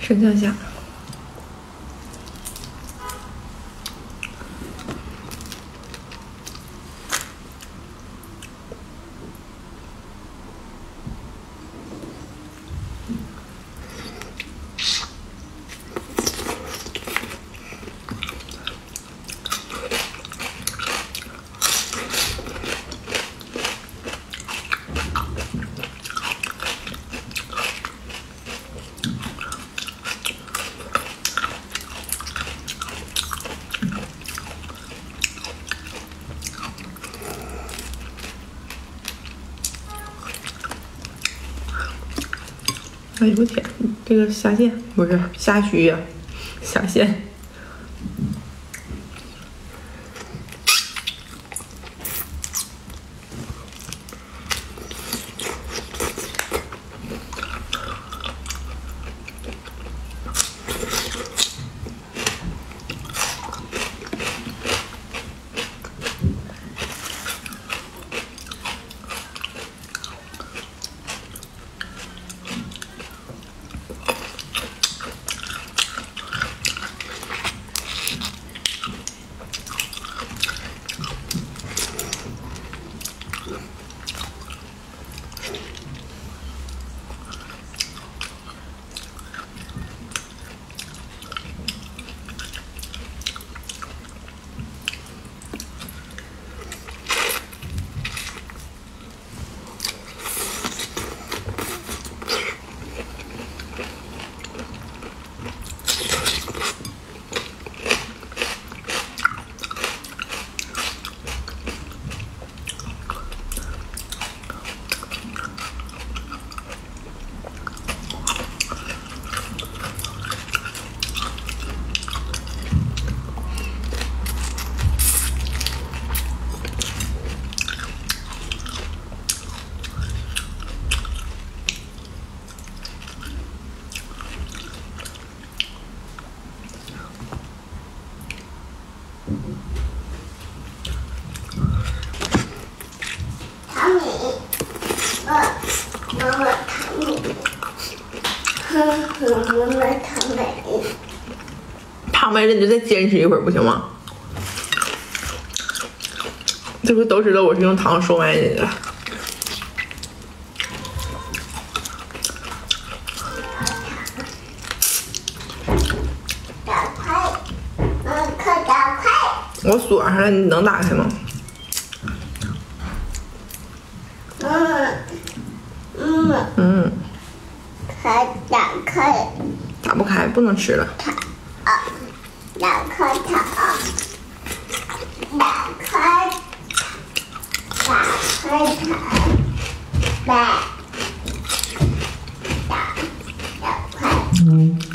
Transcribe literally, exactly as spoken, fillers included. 升降下。 哎呦我天，这个下线不是下虚呀、啊，下线。 躺白了你就再坚持一会儿不行吗？这不都知道我是用糖收买你的。 我锁上了，你能打开吗？嗯嗯嗯，还打开？打不开，不能吃了。啊，打开它，打开，打开它，打，打开。嗯。